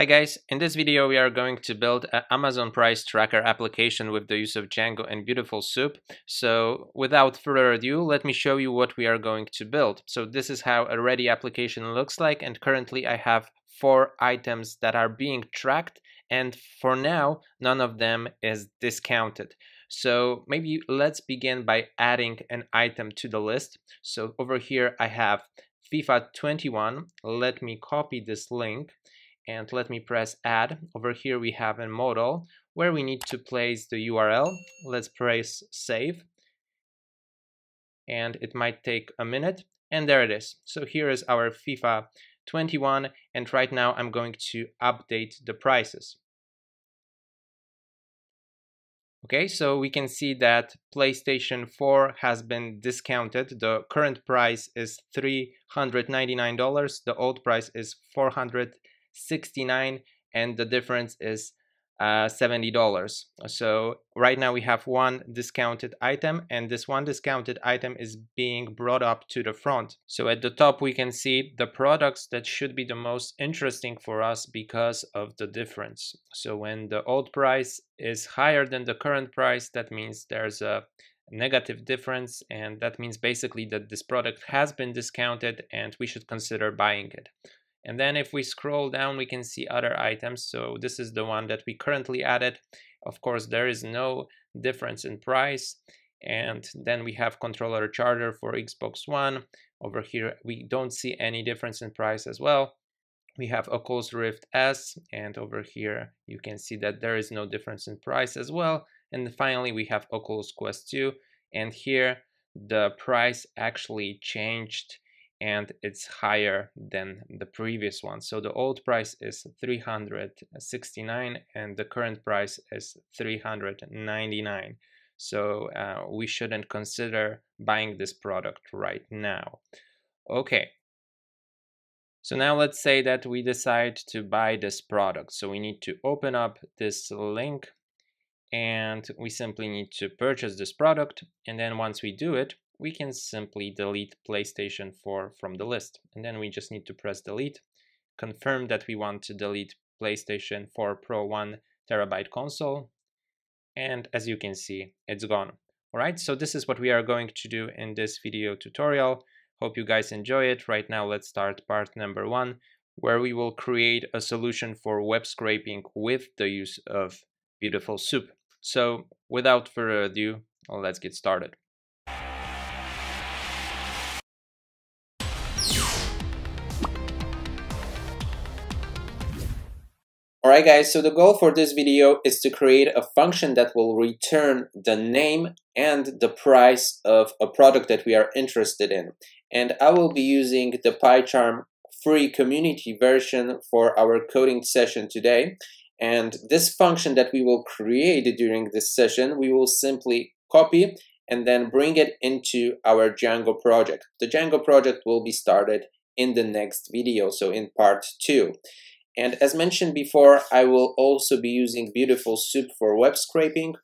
Hi guys, in this video we are going to build an Amazon price tracker application with the use of Django and Beautiful Soup. So without further ado, let me show you what we are going to build. So this is how a ready application looks like, and currently I have 4 items that are being tracked, and for now none of them is discounted. So maybe let's begin by adding an item to the list. So over here I have FIFA 21. Let me copy this link and let me press add. Over here we have a modal where we need to place the URL. Let's press save, and it might take a minute, and there it is. So here is our FIFA 21, and right now I'm going to update the prices. Okay, so we can see that PlayStation 4 has been discounted. The current price is $399, the old price is $469, and the difference is $70. So right now we have one discounted item, and this one discounted item is being brought up to the front. So at the top we can see the products that should be the most interesting for us because of the difference. So when the old price is higher than the current price, that means there's a negative difference, and that means basically that this product has been discounted and we should consider buying it. And then if we scroll down, we can see other items. So this is the one that we currently added. Of course, there is no difference in price. And then we have controller charger for Xbox One. Over here, we don't see any difference in price as well. We have Oculus Rift S, and over here, you can see that there is no difference in price as well. And finally, we have Oculus Quest 2. And here, the price actually changed, and it's higher than the previous one. So the old price is $369 and the current price is $399. So we shouldn't consider buying this product right now. Okay, so now let's say that we decide to buy this product. So we need to open up this link, and we simply need to purchase this product. And then once we do it, we can simply delete PlayStation 4 from the list. And then we just need to press delete, confirm that we want to delete PlayStation 4 Pro 1TB console. And as you can see, it's gone. All right, so this is what we are going to do in this video tutorial. Hope you guys enjoy it. Right now, let's start part number 1, where we will create a solution for web scraping with the use of Beautiful Soup. So without further ado, let's get started. Alright guys, so the goal for this video is to create a function that will return the name and the price of a product that we are interested in. And I will be using the PyCharm free community version for our coding session today. And this function that we will create during this session, we will simply copy and then bring it into our Django project. The Django project will be started in the next video, so in part 2. And as mentioned before, I will also be using Beautiful Soup for web scraping,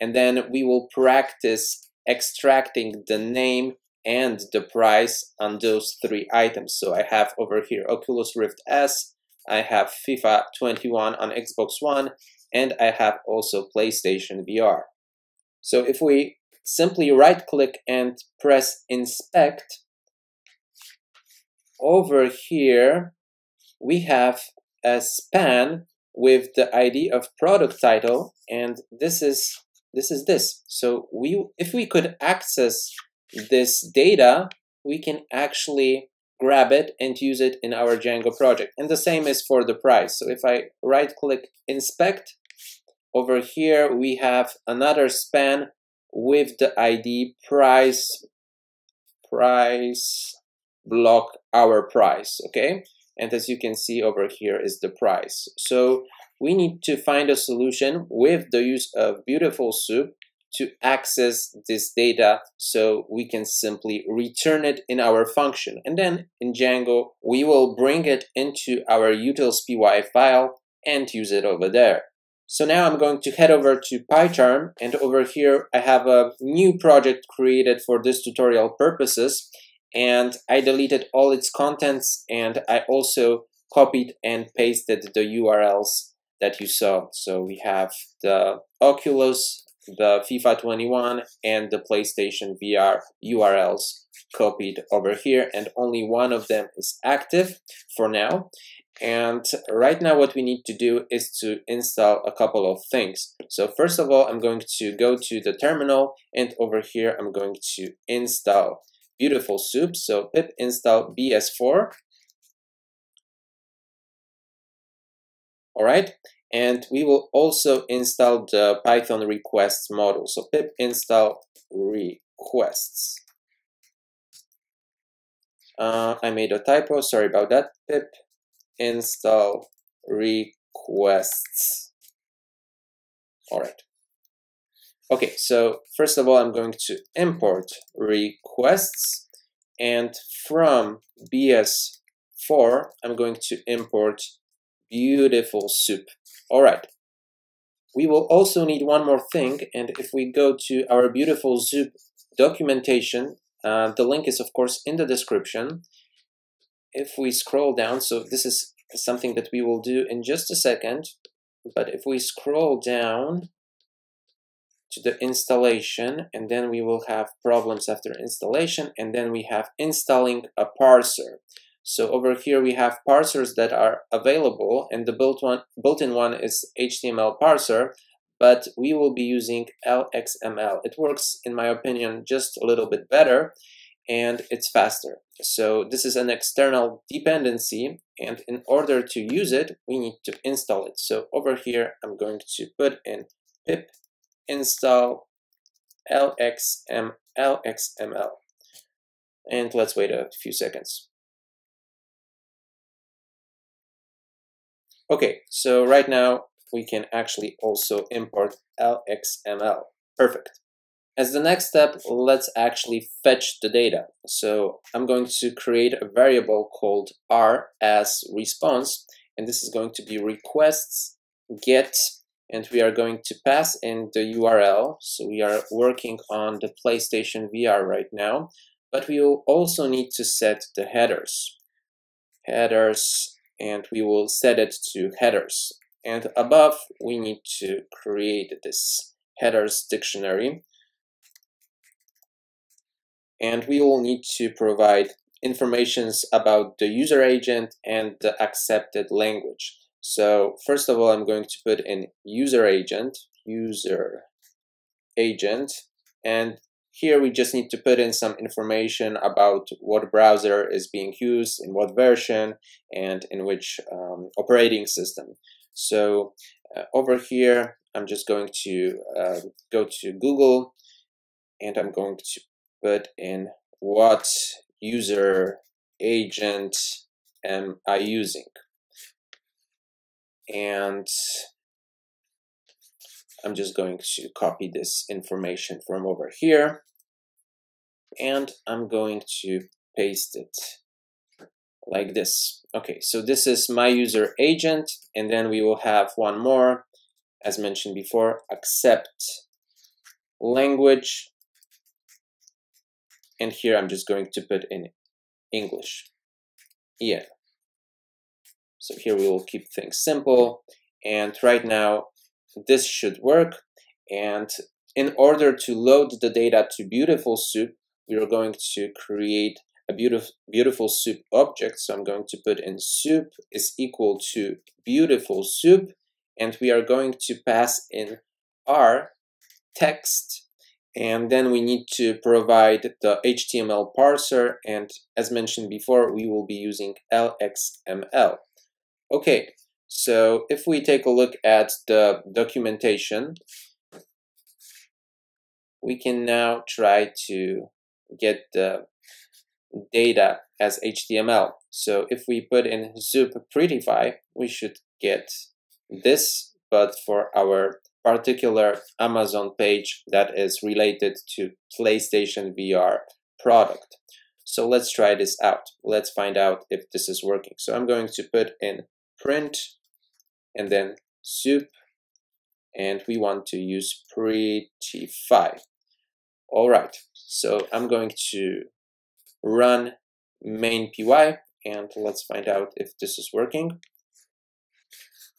and then we will practice extracting the name and the price on those 3 items. So I have over here Oculus Rift S, I have FIFA 21 on Xbox One, and I have also PlayStation VR. So if we simply right click and press inspect, over here we have a span with the ID of product title, and this is this. So if we could access this data, we can actually grab it and use it in our Django project. And the same is for the price. So if I right click inspect, over here we have another span with the ID price block our price. Okay, and as you can see over here is the price. So we need to find a solution with the use of Beautiful Soup to access this data, so we can simply return it in our function. And then in Django, we will bring it into our utils.py file and use it over there. So now I'm going to head over to PyCharm, and over here I have a new project created for this tutorial purposes. And I deleted all its contents, and I also copied and pasted the URLs that you saw. So we have the Oculus, the FIFA 21, and the PlayStation VR URLs copied over here, and only one of them is active for now. And right now what we need to do is to install a couple of things. So first of all, I'm going to go to the terminal, and over here I'm going to install Beautiful Soup. So pip install bs4. All right. And we will also install the Python requests module. So pip install requests. I made a typo, sorry about that. Pip install requests. All right. Okay, so first of all, I'm going to import requests, and from BS4, I'm going to import Beautiful Soup. All right. We will also need one more thing, and if we go to our Beautiful Soup documentation, the link is of course in the description. If we scroll down, so this is something that we will do in just a second, but if we scroll down to the installation, and then we will have problems after installation, and then we have installing a parser. So over here we have parsers that are available, and the built-in one is HTML parser, but we will be using lxml. It works, in my opinion, just a little bit better, and it's faster. So this is an external dependency, and in order to use it, we need to install it. So over here, I'm going to put in pip install lxml, and let's wait a few seconds. Okay, so right now we can actually also import lxml. Perfect. As the next step, let's actually fetch the data. So I'm going to create a variable called rsResponse, and this is going to be requests get, and we are going to pass in the URL. So we are working on the PlayStation VR right now, but we will also need to set the headers. Headers, and we will set it to headers. And above, we need to create this headers dictionary. And we will need to provide informations about the user agent and the accepted language. So first of all, I'm going to put in user agent, and here we just need to put in some information about what browser is being used, in what version, and in which operating system. So over here, I'm just going to go to Google, and I'm going to put in what user agent am I using. And I'm just going to copy this information from over here, and I'm going to paste it like this. Okay, so this is my user agent, and then we will have one more, as mentioned before, accept language. And here I'm just going to put in English. Yeah. So here we will keep things simple. And right now this should work. And in order to load the data to Beautiful Soup, we are going to create a Beautiful Soup object. So I'm going to put in soup is equal to Beautiful Soup. And we are going to pass in our text. And then we need to provide the HTML parser, and as mentioned before, we will be using lxml. Okay, so if we take a look at the documentation, we can now try to get the data as HTML. So if we put in soup prettify, we should get this, but for our particular Amazon page that is related to PlayStation VR product. So let's try this out. Let's find out if this is working. So I'm going to put in print and then soup, and we want to use prettify. All right, so I'm going to run main PY, and let's find out if this is working.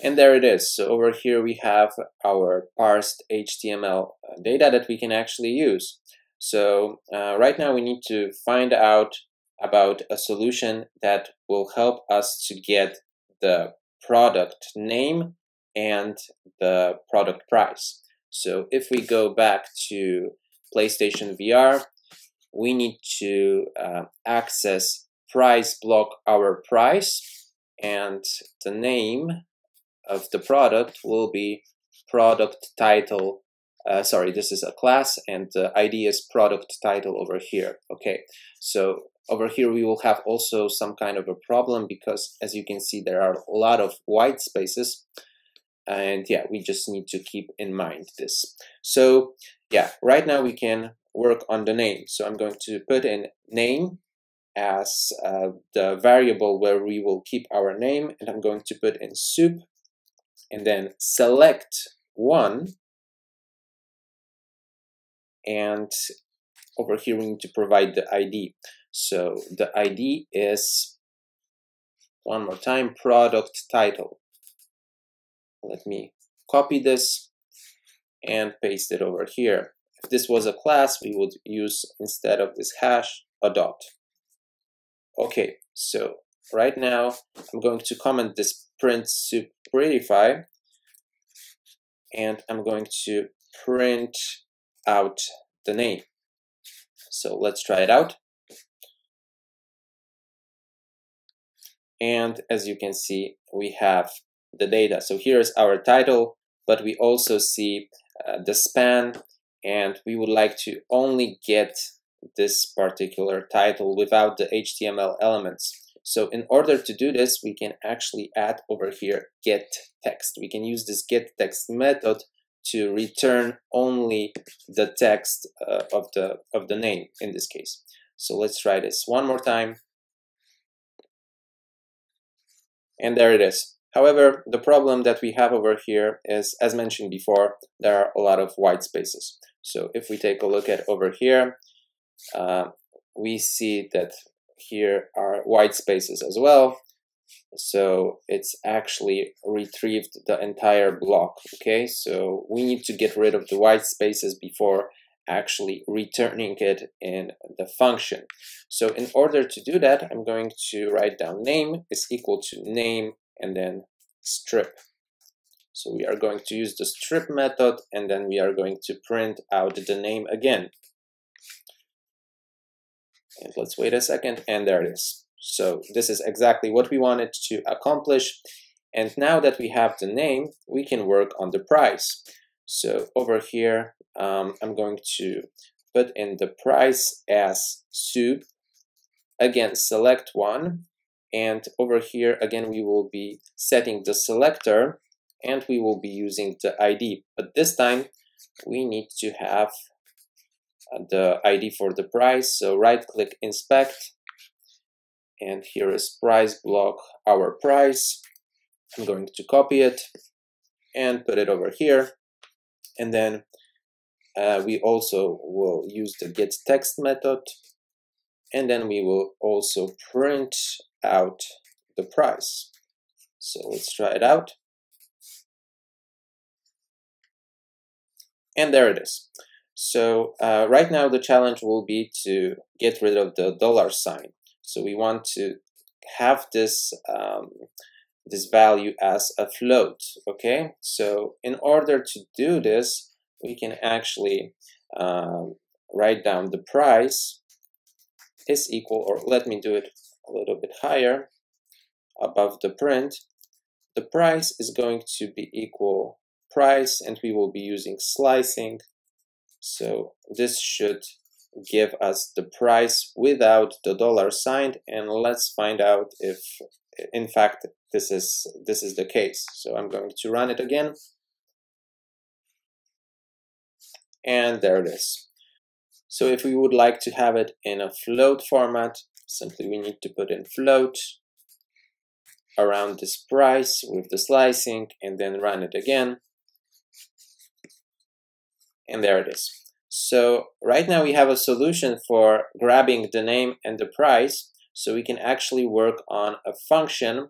And there it is. So over here we have our parsed HTML data that we can actually use. So right now we need to find out about a solution that will help us to get the product name and the product price. So if we go back to PlayStation VR, we need to access price block our price, and the name of the product will be product title. Sorry, this is a class, and the ID is product title over here. Okay, so over here we will have also some kind of a problem, because as you can see there are a lot of white spaces, and yeah, we just need to keep in mind this. So yeah, right now we can work on the name. So I'm going to put in name as the variable where we will keep our name, and I'm going to put in soup and then select one, and over here we need to provide the ID. So the ID is, one more time, product title. Let me copy this and paste it over here. If this was a class, we would use, instead of this hash, a dot. Okay, so right now I'm going to comment this print soup prettyfy, and I'm going to print out the name. So let's try it out. And as you can see, we have the data. So here's our title, but we also see the span, and we would like to only get this particular title without the HTML elements. So in order to do this, we can actually add over here get text. We can use this get text method to return only the text of the name in this case. So let's try this one more time. And there it is. However, the problem that we have over here is, as mentioned before, there are a lot of white spaces. So if we take a look at over here, we see that here are white spaces as well. So it's actually retrieved the entire block. Okay, so we need to get rid of the white spaces before actually returning it in the function. So in order to do that, I'm going to write down name is equal to name and then strip. So we are going to use the strip method, and then we are going to print out the name again. And let's wait a second, and there it is. So this is exactly what we wanted to accomplish. And now that we have the name, we can work on the price. So over here, I'm going to put in the price as soup. Again, select one. And over here, again, we will be setting the selector, and we will be using the ID. But this time, we need to have the ID for the price. So right-click inspect. And here is price block, our price. I'm going to copy it and put it over here. And then we also will use the get text method. And then we will also print out the price. So let's try it out. And there it is. So right now the challenge will be to get rid of the dollar sign. So we want to have this this value as a float. Okay, so in order to do this, we can actually write down the price is equal, or let me do it a little bit higher above the print. The price is going to be equal price, and we will be using slicing. So this should give us the price without the dollar sign, and let's find out if in fact this is the case. So I'm going to run it again, and there it is. So if we would like to have it in a float format, simply we need to put in float around this price with the slicing, and then run it again. And there it is. So right now we have a solution for grabbing the name and the price. So we can actually work on a function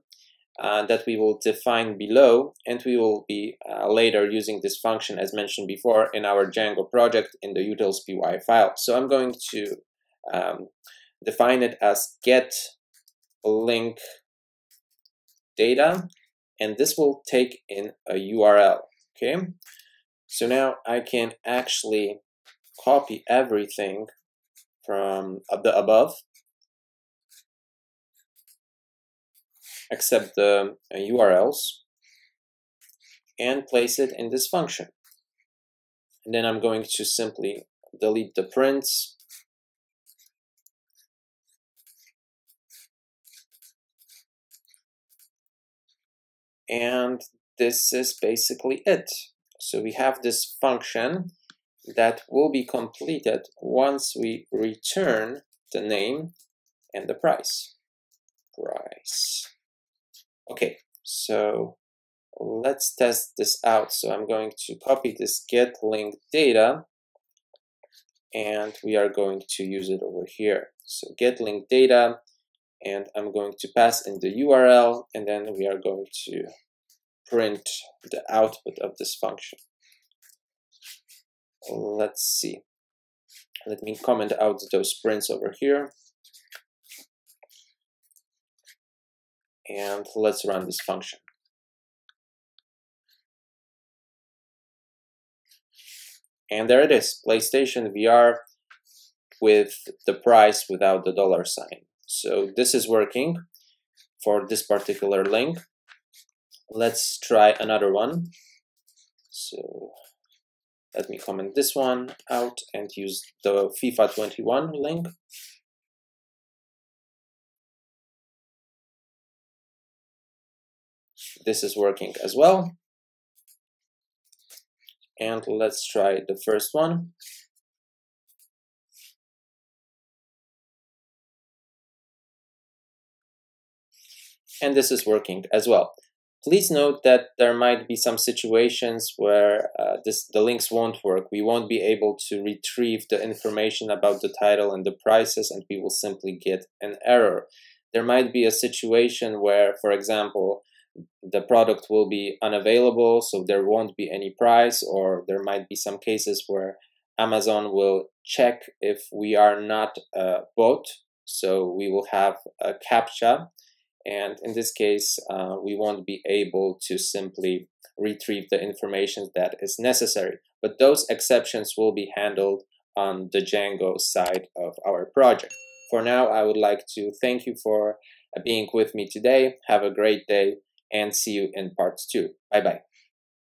that we will define below, and we will be later using this function, as mentioned before, in our Django project in the utils py file. So I'm going to define it as get link data, and this will take in a URL. Okay, so now I can actually copy everything from the above except the URLs and place it in this function. And then I'm going to simply delete the prints and this is basically it. So we have this function that will be completed once we return the name and the price. Okay, so let's test this out. So I'm going to copy this get link data and we are going to use it over here. So get link data, and I'm going to pass in the URL, and then we are going to print the output of this function. Let's see. Let me comment out those prints over here. And let's run this function. And there it is, PlayStation VR with the price without the dollar sign. So this is working for this particular link. Let's try another one. So let me comment this one out and use the FIFA 21 link. This is working as well. And let's try the first one. And this is working as well. Please note that there might be some situations where the links won't work. We won't be able to retrieve the information about the title and the prices, and we will simply get an error. There might be a situation where, for example, the product will be unavailable, so there won't be any price, or there might be some cases where Amazon will check if we are not bot, so we will have a CAPTCHA, and in this case we won't be able to simply retrieve the information that is necessary. But those exceptions will be handled on the Django side of our project. For now, I would like to thank you for being with me today. Have a great day, and see you in part 2. Bye-bye.